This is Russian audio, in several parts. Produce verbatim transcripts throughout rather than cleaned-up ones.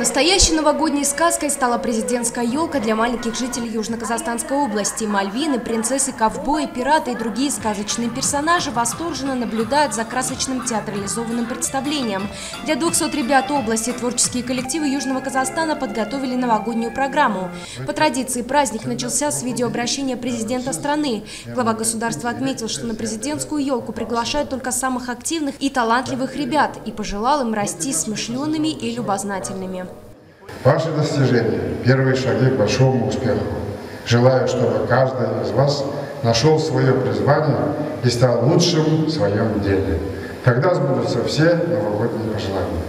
Настоящей новогодней сказкой стала президентская елка для маленьких жителей Южно-Казахстанской области. Мальвины, принцессы, ковбои, пираты и другие сказочные персонажи восторженно наблюдают за красочным театрализованным представлением. Для двухсот ребят области творческие коллективы Южного Казахстана подготовили новогоднюю программу. По традиции праздник начался с видеообращения президента страны. Глава государства отметил, что на президентскую елку приглашают только самых активных и талантливых ребят и пожелал им расти смышленными и любознательными. Ваши достижения – первые шаги к большому успеху. Желаю, чтобы каждый из вас нашел свое призвание и стал лучшим в своем деле. Тогда сбудутся все новогодние пожелания.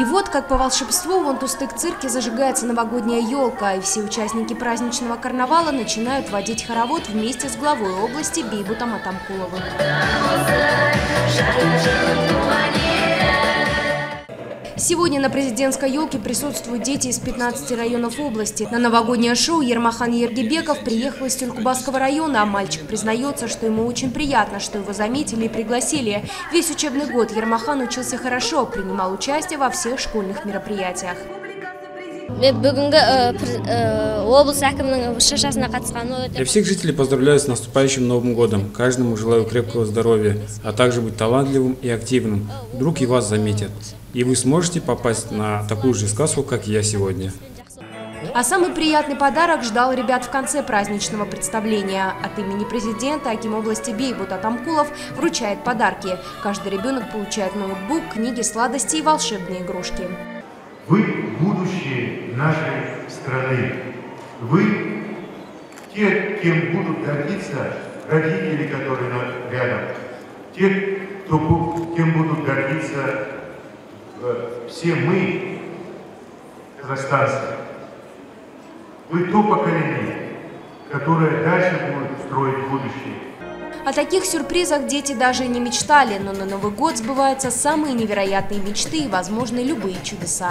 И вот, как по волшебству, в Онтустик цирке зажигается новогодняя елка, и все участники праздничного карнавала начинают водить хоровод вместе с главой области Бейбутом Атамкуловым. Сегодня на президентской елке присутствуют дети из пятнадцати районов области. На новогоднее шоу Ермахан Ергибеков приехал из Тюлькубасского района, а мальчик признается, что ему очень приятно, что его заметили и пригласили. Весь учебный год Ермахан учился хорошо, принимал участие во всех школьных мероприятиях. Я всех жителей поздравляю с наступающим Новым годом. Каждому желаю крепкого здоровья, а также быть талантливым и активным. Вдруг и вас заметят. И вы сможете попасть на такую же сказку, как я сегодня. А самый приятный подарок ждал ребят в конце праздничного представления. От имени президента аким области Бейбут Атамкулов вручает подарки. Каждый ребенок получает ноутбук, книги, сладости и волшебные игрушки. Вы будущее нашей страны. Вы те, кем будут гордиться родители, которые рядом. Те, кем будут гордиться все мы, казахстанцы. Вы то поколение, которое дальше будет строить будущее. О таких сюрпризах дети даже не мечтали, но на Новый год сбываются самые невероятные мечты и возможны любые чудеса.